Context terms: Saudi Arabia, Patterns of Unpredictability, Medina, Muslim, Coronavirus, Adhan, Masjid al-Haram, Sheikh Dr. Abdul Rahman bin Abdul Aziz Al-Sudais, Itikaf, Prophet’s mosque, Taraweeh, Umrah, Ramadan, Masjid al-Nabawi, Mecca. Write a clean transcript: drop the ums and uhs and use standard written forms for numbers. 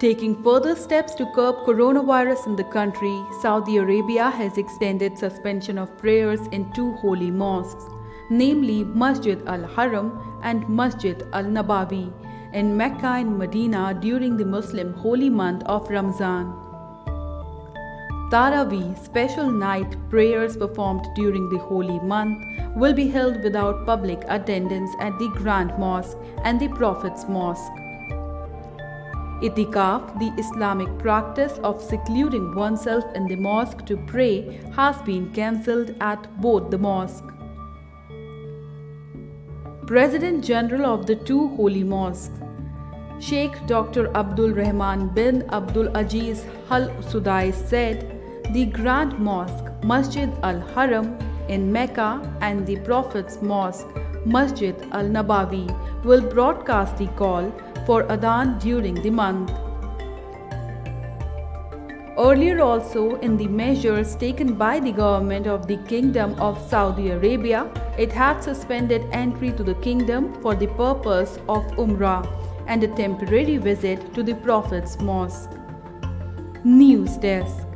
Taking further steps to curb coronavirus in the country, Saudi Arabia has extended suspension of prayers in two holy mosques, namely Masjid al-Haram and Masjid al-Nabawi, in Mecca and Medina during the Muslim holy month of Ramadan. Taraweeh, special night prayers performed during the holy month, will be held without public attendance at the Grand Mosque and the Prophet's Mosque. Itikaf, the Islamic practice of secluding oneself in the mosque to pray, has been cancelled at both the mosques. President General of the two holy mosques, Sheikh Dr. Abdul Rahman bin Abdul Aziz Al-Sudais, said, "The Grand Mosque, Masjid al-Haram in Mecca, and the Prophet's Mosque, Masjid al-Nabawi, will broadcast the call for Adhan during the month." Earlier also, in the measures taken by the government of the Kingdom of Saudi Arabia, it had suspended entry to the kingdom for the purpose of Umrah and a temporary visit to the Prophet's Mosque. News Desk.